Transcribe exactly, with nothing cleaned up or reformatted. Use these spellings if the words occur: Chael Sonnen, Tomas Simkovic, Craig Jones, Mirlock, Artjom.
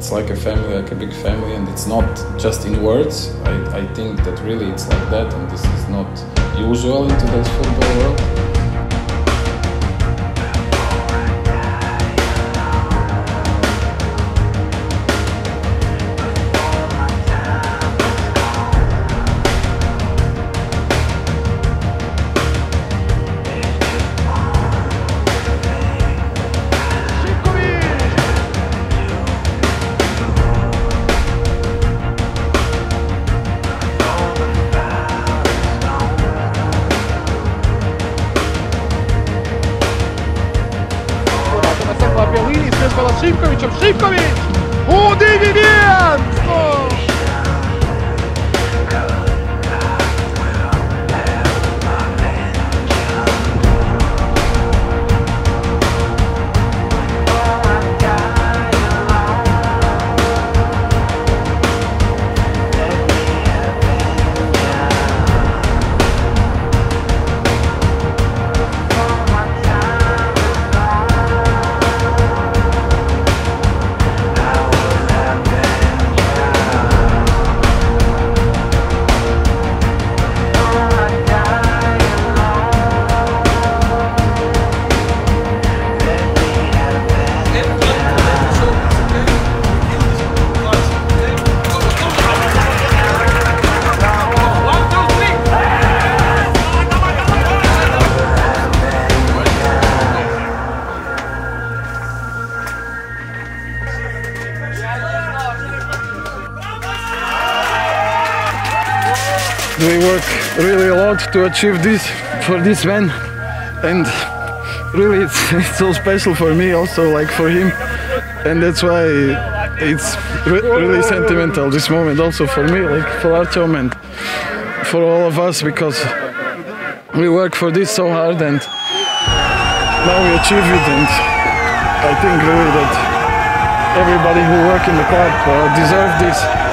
it's like a family, like a big family, and it's not just in words. I, I think that really it's like that, and this is not usual in today's football world. Šimković, Šimkovićom, Šimković! U Dividijansko! We work really a lot to achieve this for this man, and really it's, it's so special for me, also like for him, and that's why it's re really sentimental, this moment, also for me, like for Artjom and for all of us, because we work for this so hard and now we achieve it, and I think really that everybody who work in the club uh, deserve this.